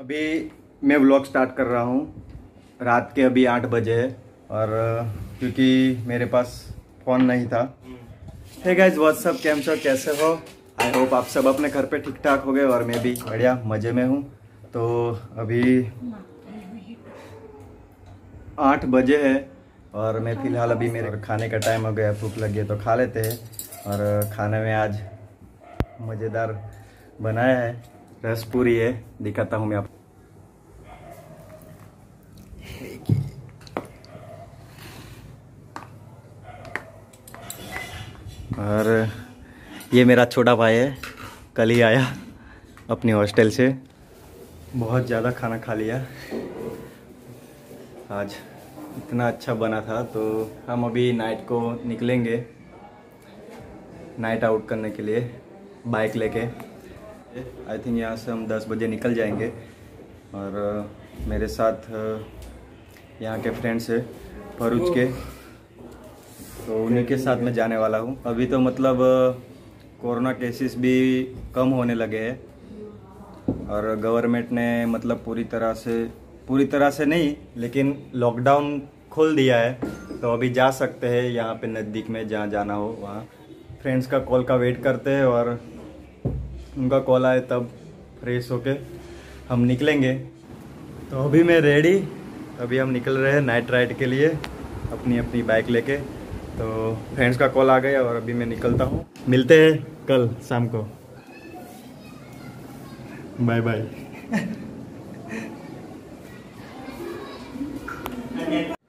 अभी मैं vlog start कर रहा हूँ। रात के अभी 8 बजे है और क्योंकि मेरे पास फ़ोन नहीं था। हे गाइस, व्हाट्सअप कैमचो, कैसे हो? आई होप आप सब अपने घर पे ठीक ठाक हो गए और मैं भी बढ़िया मज़े में हूँ। तो अभी 8 बजे है और मैं फ़िलहाल अभी मेरे खाने का टाइम हो गया। भूख लगी है तो खा लेते हैं। और खाने में आज मज़ेदार बनाया है, रस पूरी है, दिखाता हूँ मैं आपको। और ये मेरा छोटा भाई है, कल ही आया अपने हॉस्टल से। बहुत ज़्यादा खाना खा लिया आज, इतना अच्छा बना था। तो हम अभी नाइट को निकलेंगे, नाइट आउट करने के लिए बाइक लेके। आई थिंक यहाँ से हम 10 बजे निकल जाएंगे। और मेरे साथ यहाँ के फ्रेंड्स है भरूच के, तो उन्हीं के साथ मैं जाने वाला हूँ। अभी तो मतलब कोरोना केसेस भी कम होने लगे हैं और गवर्नमेंट ने मतलब पूरी तरह से नहीं लेकिन लॉकडाउन खोल दिया है। तो अभी जा सकते हैं यहाँ पे नज़दीक में, जहाँ जाना हो वहाँ। फ्रेंड्स का कॉल का वेट करते हैं और उनका कॉल आए तब फ्रेश होके हम निकलेंगे। तो अभी मैं रेडी, अभी हम निकल रहे हैं नाइट राइड के लिए अपनी अपनी बाइक लेके। तो फ्रेंड्स का कॉल आ गया और अभी मैं निकलता हूँ। मिलते हैं कल शाम को, बाय बाय।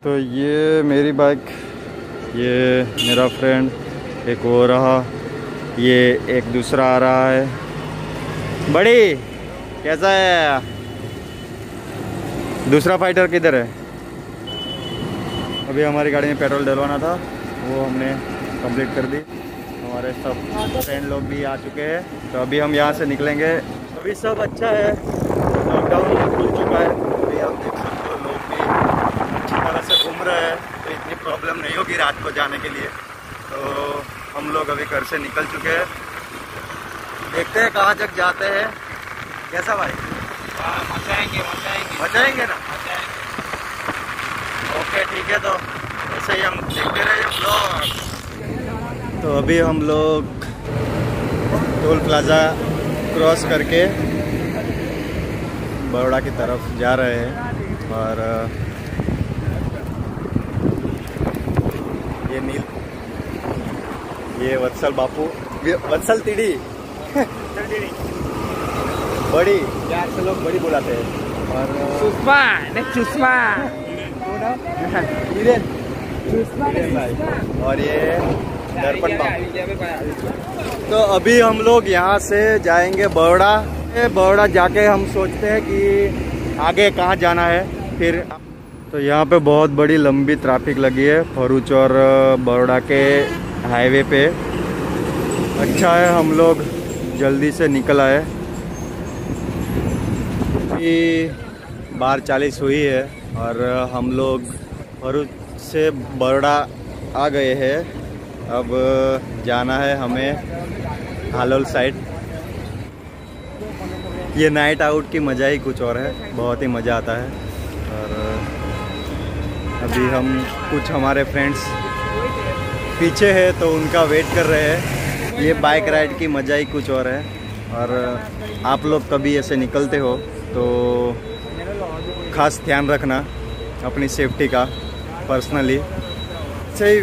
तो ये मेरी बाइक, ये मेरा फ्रेंड एक वो रहा, ये एक दूसरा आ रहा है। बड़ी कैसा है? दूसरा फाइटर किधर है? अभी हमारी गाड़ी में पेट्रोल डलवाना था, वो हमने कंप्लीट कर दी। हमारे सब फ्रेंड लोग भी आ चुके हैं। तो अभी हम यहाँ से निकलेंगे। अभी सब अच्छा है, लॉकडाउन खुल चुका है। अभी आप देख सकते हो लोग भी अच्छी तरह से घूम रहे हैं, तो इतनी प्रॉब्लम नहीं होगी रात को जाने के लिए। तो हम लोग अभी घर से निकल चुके हैं, देखते हैं कहाँ तक जाते हैं। कैसा भाई? बचाएंगे ना? ओके ठीक है, तो ऐसे ही हम देखते रहे ब्लॉग। तो अभी हम लोग टोल प्लाजा क्रॉस करके बड़ौदा की तरफ जा रहे हैं। और ये वत्सल बापू, वत्सल टिड़ी, बड़ी यार से लोग बड़ी बुलाते हैं। और सुषमा और ये दर्पण बापू। तो अभी हम लोग यहाँ से जाएंगे बड़ौदा। बड़ौदा जाके हम सोचते हैं कि आगे कहाँ जाना है फिर। तो यहाँ पे बहुत बड़ी लंबी ट्रैफिक लगी है भरूच और बड़ौदा के हाईवे पे। अच्छा है हम लोग जल्दी से निकल आए। 12:40 हुई है और हम लोग भरूच से बड़ौदा आ गए हैं। अब जाना है हमें हालोल साइड। ये नाइट आउट की मज़ा ही कुछ और है, बहुत ही मज़ा आता है। और अभी हम कुछ हमारे फ्रेंड्स पीछे है तो उनका वेट कर रहे हैं। ये बाइक राइड की मज़ा ही कुछ और है। और आप लोग कभी ऐसे निकलते हो तो ख़ास ध्यान रखना अपनी सेफ्टी का। पर्सनली सही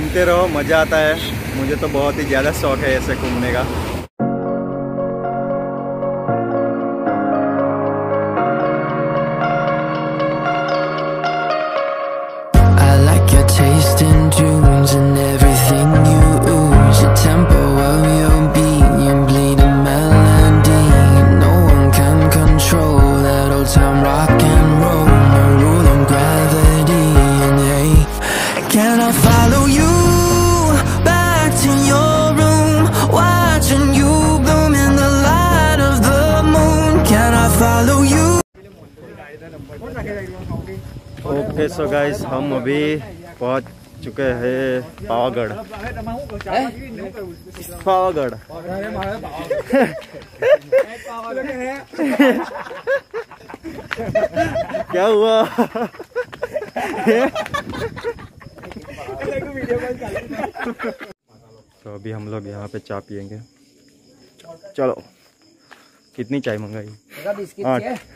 घूमते रहो, मज़ा आता है। मुझे तो बहुत ही ज़्यादा शौक़ है ऐसे घूमने का। ओके सो गाइस, हम अभी पहुँच चुके हैं पावागढ़। पावागढ़ क्या हुआ? तो अभी हम लोग यहाँ पे चाय पियेंगे। चलो कितनी चाय मंगाई? 8।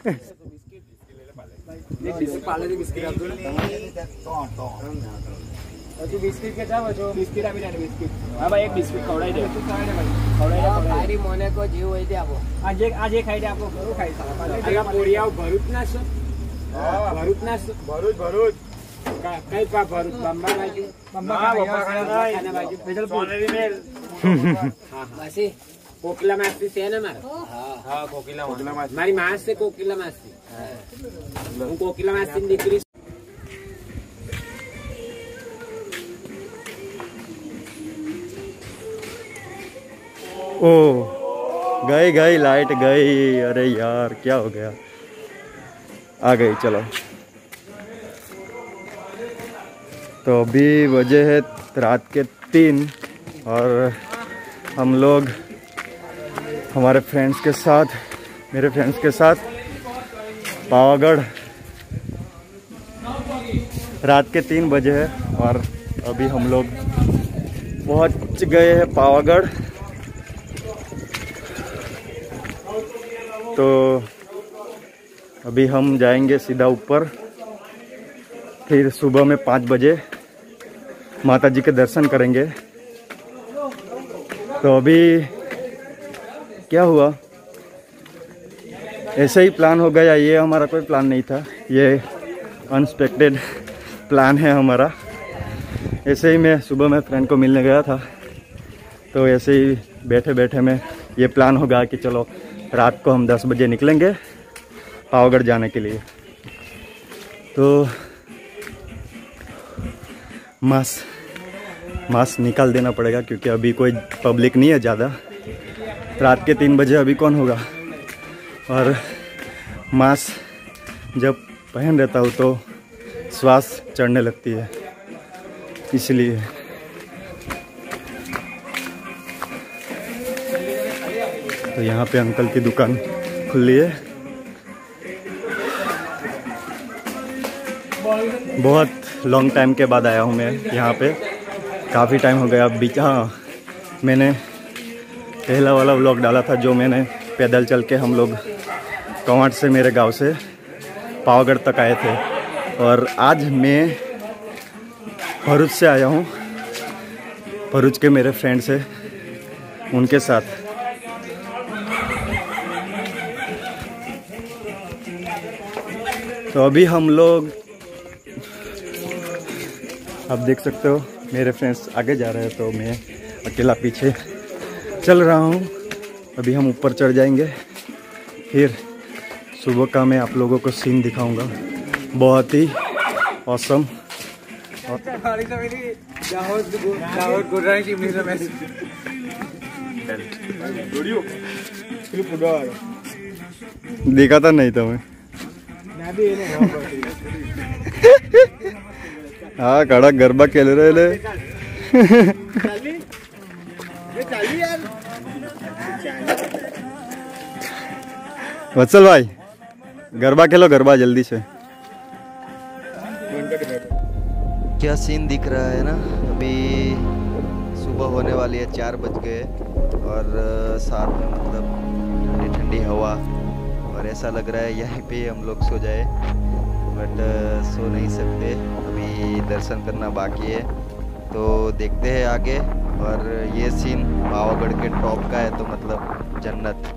कोकिला मास्ती से है ना मारा? कोकिला मास्ती मारी माँ से। कोकिला मास्ती कोकिला मास्ती दीकरी। ओ गई गई लाइट गई। अरे यार क्या हो गया? आ गई। चलो तो अभी बजे है रात के 3 और हम लोग हमारे फ्रेंड्स के साथ, मेरे फ्रेंड्स के साथ पावागढ़ रात के 3 बजे है और अभी हम लोग पहुंच गए हैं पावागढ़। तो अभी हम जाएंगे सीधा ऊपर, फिर सुबह में 5 बजे माताजी के दर्शन करेंगे। तो अभी क्या हुआ, ऐसा ही प्लान हो गया। ये हमारा कोई प्लान नहीं था, ये अनएक्सपेक्टेड प्लान है हमारा। ऐसे ही मैं सुबह में फ्रेंड को मिलने गया था तो ऐसे ही बैठे बैठे में ये प्लान हो गया कि चलो रात को हम 10 बजे निकलेंगे पावागढ़ जाने के लिए। तो मास्क निकाल देना पड़ेगा क्योंकि अभी कोई पब्लिक नहीं है ज़्यादा। रात के 3 बजे अभी कौन होगा? और मास्क जब पहन रहता हो तो श्वास चढ़ने लगती है, इसलिए। तो यहाँ पे अंकल की दुकान खुली है। बहुत लॉन्ग टाइम के बाद आया हूँ मैं यहाँ पे, काफ़ी टाइम हो गया। बीच हाँ मैंने पहला वाला व्लॉग डाला था जो मैंने पैदल चल के हम लोग कवाट से, मेरे गांव से पावागढ़ तक आए थे। और आज मैं भरूच से आया हूँ, भरूच के मेरे फ्रेंड्स हैं उनके साथ। तो अभी हम लोग, आप देख सकते हो मेरे फ्रेंड्स आगे जा रहे हैं तो मैं अकेला पीछे चल रहा हूँ। अभी हम ऊपर चढ़ जाएंगे, फिर सुबह का मैं आप लोगों को सीन दिखाऊंगा, बहुत ही ऑसम। देखा था नहीं था मैं। हाँ कड़ा गरबा खेल रहे ले। वत्सल भाई गरबा खेलो, गरबा जल्दी से। क्या सीन दिख रहा है ना? अभी सुबह होने वाली है, 4 बज गए और साथ में मतलब ठंडी ठंडी हवा और ऐसा लग रहा है यहीं पे हम लोग सो जाए, बट सो नहीं सकते, अभी दर्शन करना बाकी है। तो देखते हैं आगे। और ये सीन पावागढ़ के टॉप का है तो मतलब जन्नत।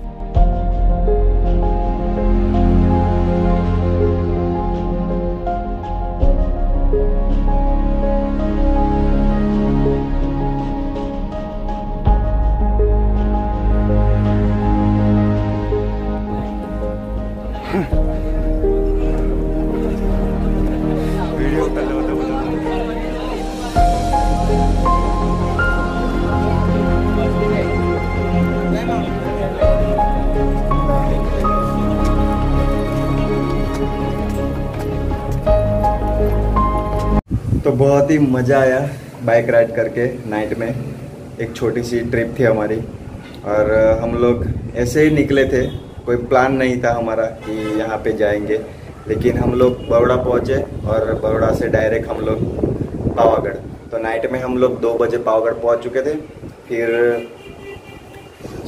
तो बहुत ही मज़ा आया बाइक राइड करके। नाइट में एक छोटी सी ट्रिप थी हमारी और हम लोग ऐसे ही निकले थे, कोई प्लान नहीं था हमारा कि यहाँ पे जाएंगे, लेकिन हम लोग बड़ौदा पहुँचे और बड़ौदा से डायरेक्ट हम लोग पावागढ़। तो नाइट में हम लोग 2 बजे पावागढ़ पहुँच चुके थे। फिर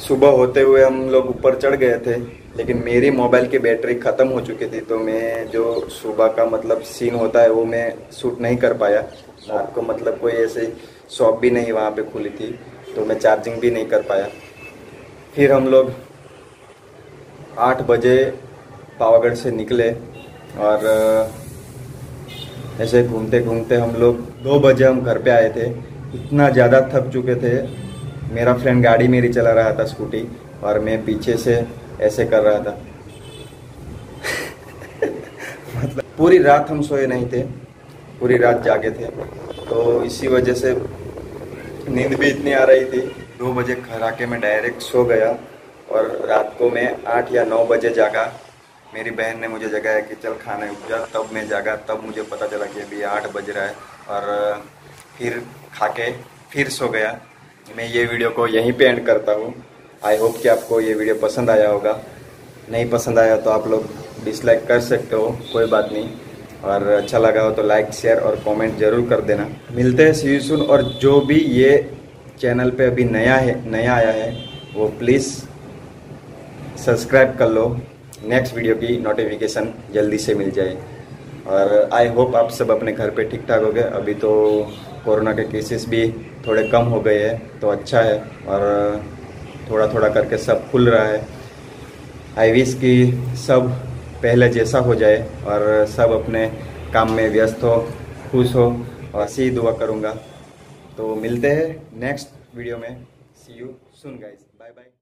सुबह होते हुए हम लोग ऊपर चढ़ गए थे, लेकिन मेरी मोबाइल की बैटरी ख़त्म हो चुकी थी, तो मैं जो सुबह का मतलब सीन होता है वो मैं शूट नहीं कर पाया। आपको मतलब कोई ऐसे शॉप भी नहीं वहाँ पे खुली थी, तो मैं चार्जिंग भी नहीं कर पाया। फिर हम लोग 8 बजे पावागढ़ से निकले और ऐसे घूमते घूमते हम लोग 2 बजे हम घर पे आए थे। इतना ज़्यादा थक चुके थे। मेरा फ्रेंड गाड़ी मेरी चला रहा था स्कूटी और मैं पीछे से ऐसे कर रहा था मतलब पूरी रात हम सोए नहीं थे, पूरी रात जागे थे, तो इसी वजह से नींद भी इतनी आ रही थी। 2 बजे घर आके मैं डायरेक्ट सो गया और रात को मैं 8 या 9 बजे जागा। मेरी बहन ने मुझे जगाया कि चल खाना उठ जा, तब मैं जागा। तब मुझे पता चला कि अभी 8 बज रहा है और फिर खा के फिर सो गया। मैं ये वीडियो को यहीं पे एंड करता हूँ। आई होप कि आपको ये वीडियो पसंद आया होगा। नहीं पसंद आया तो आप लोग डिसलाइक कर सकते हो, कोई बात नहीं। और अच्छा लगा हो तो लाइक, शेयर और कमेंट ज़रूर कर देना। मिलते हैं, सी यू सून। और जो भी ये चैनल पे अभी नया आया है वो प्लीज़ सब्सक्राइब कर लो, नेक्स्ट वीडियो की नोटिफिकेशन जल्दी से मिल जाए। और आई होप आप सब अपने घर पे ठीक ठाक हो गए। अभी तो कोरोना के केसेस भी थोड़े कम हो गए हैं, तो अच्छा है। और थोड़ा थोड़ा करके सब खुल रहा है। आई विश कि सब पहले जैसा हो जाए और सब अपने काम में व्यस्त हो, खुश हो, और ऐसी ही दुआ करूँगा। तो मिलते हैं नेक्स्ट वीडियो में। See you soon guys, bye bye.